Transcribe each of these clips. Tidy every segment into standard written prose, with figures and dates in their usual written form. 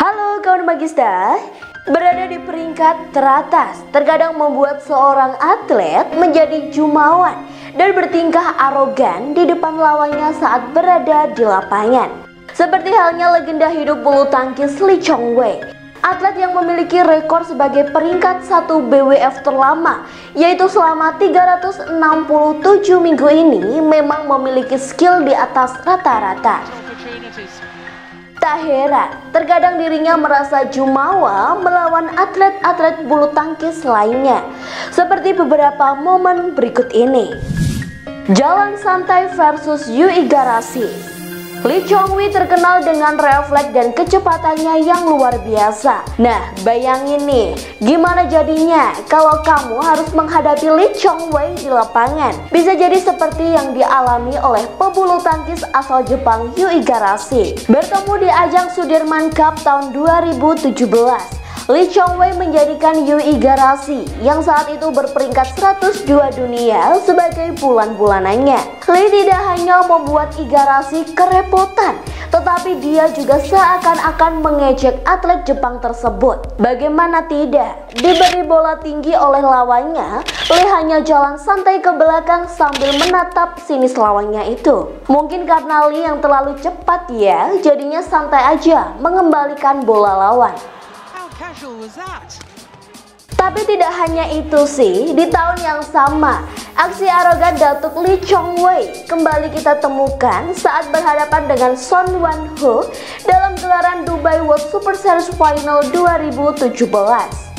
Halo kawan Magista. Berada di peringkat teratas terkadang membuat seorang atlet menjadi jumawan dan bertingkah arogan di depan lawannya saat berada di lapangan. Seperti halnya legenda hidup bulu tangkis Lee Chong Wei, atlet yang memiliki rekor sebagai peringkat 1 BWF terlama, yaitu selama 367 minggu ini memang memiliki skill di atas rata-rata. Tak heran, terkadang dirinya merasa jumawa melawan atlet-atlet bulu tangkis lainnya, seperti beberapa momen berikut ini. Jalan santai versus Yu Igarashi. Lee Chong Wei terkenal dengan refleks dan kecepatannya yang luar biasa. Nah, bayangin nih, gimana jadinya kalau kamu harus menghadapi Lee Chong Wei di lapangan? Bisa jadi seperti yang dialami oleh pebulu tangkis asal Jepang Yu Igarashi. Bertemu di ajang Sudirman Cup tahun 2017, Lee Chong Wei menjadikan Yu Igarashi yang saat itu berperingkat 102 dunia sebagai bulan-bulanannya. Lee tidak hanya membuat Igarashi kerepotan, tetapi dia juga seakan-akan mengejek atlet Jepang tersebut. Bagaimana tidak, diberi bola tinggi oleh lawannya, Lee hanya jalan santai ke belakang sambil menatap sinis lawannya itu. Mungkin karena Lee yang terlalu cepat ya, jadinya santai aja mengembalikan bola lawan. Tapi tidak hanya itu sih, di tahun yang sama, aksi arogan Datuk Lee Chong Wei kembali kita temukan saat berhadapan dengan Son Wan Ho dalam gelaran Dubai World Super Series Final 2017.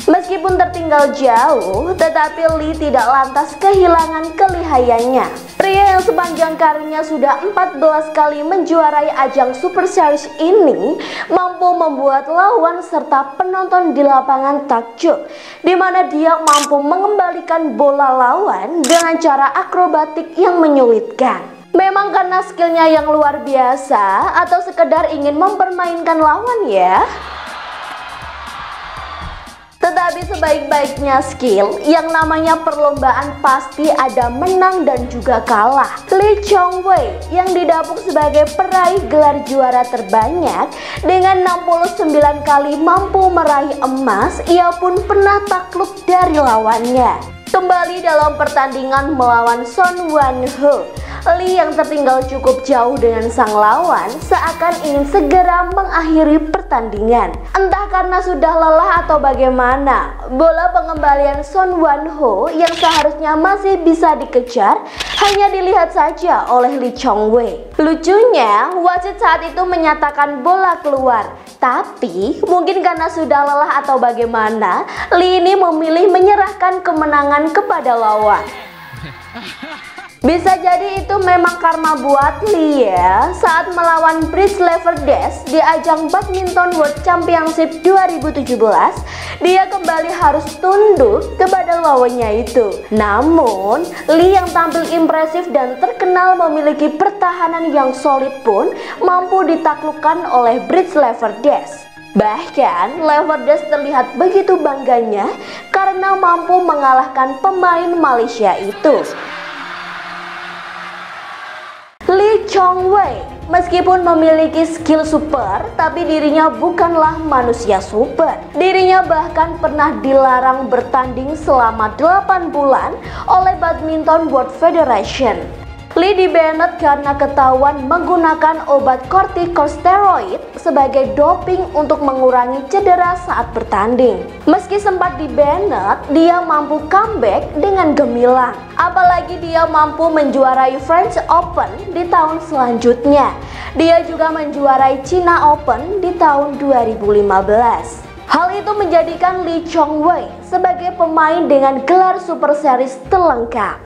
Meskipun tertinggal jauh, tetapi Lee tidak lantas kehilangan kelihayannya. Pria yang sepanjang karirnya sudah 14 kali menjuarai ajang Super Series ini mampu membuat lawan serta penonton di lapangan takjub, di mana dia mampu mengembalikan bola lawan dengan cara akrobatik yang menyulitkan. Memang karena skillnya yang luar biasa atau sekedar ingin mempermainkan lawan ya? Tetapi sebaik-baiknya skill, yang namanya perlombaan pasti ada menang dan juga kalah. Lee Chong Wei yang didapuk sebagai peraih gelar juara terbanyak dengan 69 kali mampu meraih emas, ia pun pernah takluk dari lawannya. Kembali dalam pertandingan melawan Son Wan Ho, Lee yang tertinggal cukup jauh dengan sang lawan seakan ingin segera mengakhiri pertandingan. Entah karena sudah lelah atau bagaimana, bola pengembalian Son Wan Ho yang seharusnya masih bisa dikejar hanya dilihat saja oleh Lee Chong Wei. Lucunya, wasit saat itu menyatakan bola keluar, tapi mungkin karena sudah lelah atau bagaimana, Lee ini memilih menyerahkan kemenangan kepada lawan. Bisa jadi itu memang karma buat Lee ya, saat melawan Brice Leverdez di ajang Badminton World Championship 2017, dia kembali harus tunduk kepada lawannya itu. Namun, Lee yang tampil impresif dan terkenal memiliki pertahanan yang solid pun mampu ditaklukkan oleh Brice Leverdez. Bahkan, Leverdez terlihat begitu bangganya karena mampu mengalahkan pemain Malaysia itu. Lee Chong Wei, meskipun memiliki skill super, tapi dirinya bukanlah manusia super. Dirinya bahkan pernah dilarang bertanding selama 8 bulan oleh Badminton World Federation. Lee dibanet karena ketahuan menggunakan obat kortikosteroid sebagai doping untuk mengurangi cedera saat bertanding. Meski sempat dibanet, dia mampu comeback dengan gemilang. Apalagi dia mampu menjuarai French Open di tahun selanjutnya. Dia juga menjuarai China Open di tahun 2015. Hal itu menjadikan Lee Chong Wei sebagai pemain dengan gelar Super Series terlengkap.